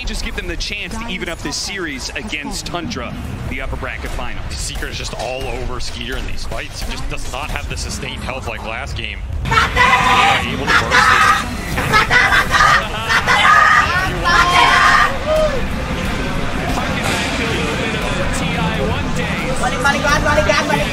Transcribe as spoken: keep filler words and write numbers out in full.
may just give them the chance to even up this series against Tundra, the upper bracket final. Secret is just all over Skeeter in these fights. He just does not have the sustained health like last game. Not able to burst this. Money, money, God, money, God, money.